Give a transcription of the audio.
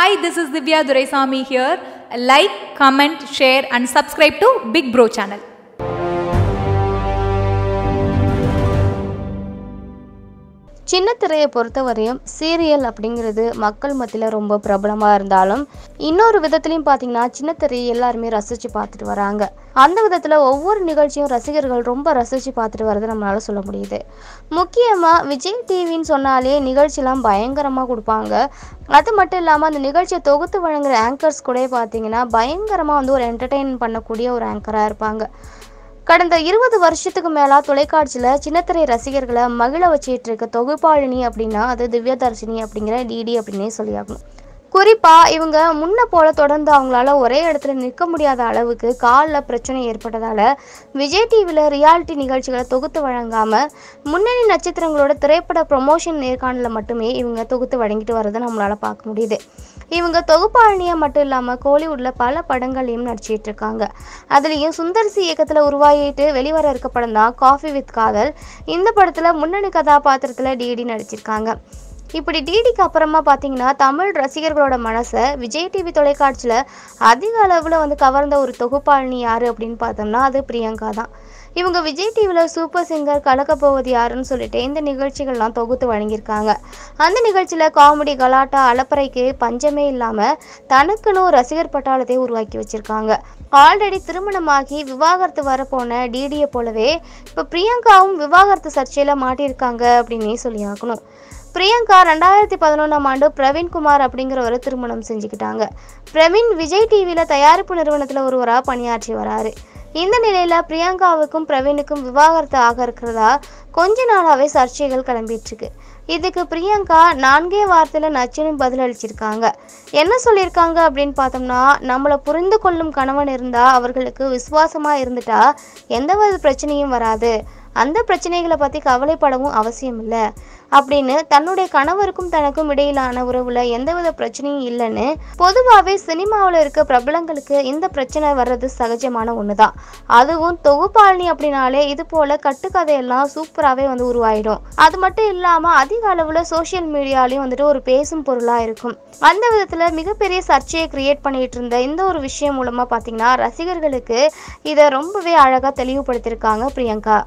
Hi, this is Divya Sami here. Like, comment, share and subscribe to Big Bro channel. Chinatari பொறுத்தவரையும் serial அப்படிங்கிறது மக்கள் மத்தியில ரொம்ப பிரபலமா இருந்தாலும் இன்னொரு விதத்திலயும் பாத்தீங்கன்னா சின்னத்திரை எல்லாரும் ரசிச்சு பார்த்துட்டு வராங்க. அந்த விதத்துல ஒவ்வொரு நிகழ்ச்சியும் ரசிகர்கள் ரொம்ப ரசிச்சு பார்த்துட்டு வரது நம்மால சொல்ல முடியுது. முக்கியமா விஜய் டிவின்னு சொன்னாலே நிகழ்ச்சிலாம் பயங்கரமா கொடுப்பாங்க. அது மட்டும் இல்லாம அந்த நிகழ்ச்சியை தொகுத்து வழங்குற ஆங்கர்ஸ் கூட பாத்தீங்கன்னா பயங்கரமா வந்து ஒரு என்டர்டெயின் பண்ணக்கூடிய ஒரு ஆங்கரா இருப்பாங்க. கடந்த 20 வருஷத்துக்கு மேல துளைக்கார் சில சின்னத்திரை ரசிகர்களை மகிழ வச்சிட்டு இருக்க தொகுப்பாளினி அப்படினா அது திவ்ய தர்சினி அப்படிங்கிற எடி அபினே சொல்லியாகும். குறிப்பா இவங்க முன்ன போல தொடர்ந்து அவங்களால ஒரே இடத்துல நிற்க முடியாத அளவுக்கு கால்ல பிரச்சனை ஏற்பட்டதால விஜய் டிவில ரியாலிட்டி நிகழ்ச்சிகளை தொகுத்து வழங்காம முன்னணி நட்சத்திரங்களோட திரைப்பட ப்ரமோஷன் நேர்காணல மட்டுமே இவங்க தொகுத்து வழங்கிட்டு வரத நம்மளால பார்க்க முடியுது. இவங்க தொகுப்பாளினியா மட்டும் இல்லாம கோலிவுட்ல பல படங்களையும் நடிச்சிட்டு இருக்காங்க. அதுலயும் சுந்தர்சி இயக்கத்துல உருவாகிட்டு வெளிவர இருக்க படம் தான் காஃபி வித் காதல். இந்த படத்துல முன்னணி கதாபாத்திரத்துல டிடி நடிச்சிருக்காங்க. இப்படி டிடிக்கு அப்புறமா பாத்தீங்கன்னா தமிழ் ரசிகர்களோட மனசை விஜய் டிவி தொலைக்காட்சியில அதிக அளவுல வந்து கவர்ந்த ஒரு தொகுப்பாளினி யாரு அப்படின்னு பார்த்தோம்னா அது பிரியங்கா தான். இவங்க விஜய் டிவில சூப்பர் சிங்கர் கலக்க போவது யாருன்னு சொல்லிட்டு இந்த நிகழ்ச்சிகள்லாம் தொகுத்து வழங்கியிருக்காங்க. அந்த நிகழ்ச்சியில காமெடி கலாட்டா அலப்பறைக்கு பஞ்சமே இல்லாம தனக்குன்னு ஒரு ரசிகர் பட்டாளத்தை உருவாக்கி வச்சிருக்காங்க. ஆல்ரெடி திருமணமாகி விவாகரத்து வரப்போன டிடியை போலவே இப்ப பிரியங்காவும் விவாகரத்து சர்ச்சையில மாட்டியிருக்காங்க அப்படின்னே சொல்லி ஆகணும். பிரியங்கா 2011 ஆம் ஆண்டு பிரவீன் குமார் அப்படிங்கிறவரை திருமணம் செஞ்சுக்கிட்டாங்க. பிரவீன் விஜய் டிவியில தயாரிப்பு நிறுவனத்துல ஒருவராக பணியாற்றி வராரு. இந்த நிலையில பிரியங்காவுக்கும் பிரவீனுக்கும் விவாகரத்து ஆக இருக்கிறதா கொஞ்ச நாளாவே சர்ச்சைகள் கிளம்பிட்டு இருக்கு. இதுக்கு பிரியங்கா 4 வார்த்தையில நச்சுன்னு பதில் அளிச்சிருக்காங்க. என்ன சொல்லியிருக்காங்க அப்படின்னு பார்த்தோம்னா, நம்மளை புரிந்து கொள்ளும் கணவன் இருந்தா அவர்களுக்கு விசுவாசமா இருந்துட்டா எந்தவித பிரச்சனையும் வராது, அந்த பிரச்சனைகளை பத்தி கவலைப்படவும் அவசியம் இல்லை அப்படின்னு தன்னுடைய கணவருக்கும் தனக்கும் இடையிலான உறவுல எந்தவித பிரச்சனையும் இல்லைன்னு பொதுவாகவே சினிமாவில் இருக்க பிரபலங்களுக்கு இந்த பிரச்சனை வர்றது சகஜமான ஒண்ணுதான். அதுவும் தொகுப்பாளினி அப்படின்னாலே இது போல கட்டுக்கதையெல்லாம் சூப்பராகவே வந்து உருவாயிடும். அது மட்டும் இல்லாம அதிக அளவுல சோசியல் மீடியாலையும் வந்துட்டு ஒரு பேசும் பொருளா இருக்கும். அந்த விதத்துல மிகப்பெரிய சர்ச்சையை கிரியேட் பண்ணிட்டு இருந்த இந்த ஒரு விஷயம் மூலமா பாத்தீங்கன்னா ரசிகர்களுக்கு இதை ரொம்பவே அழகா தெளிவுபடுத்தியிருக்காங்க பிரியங்கா.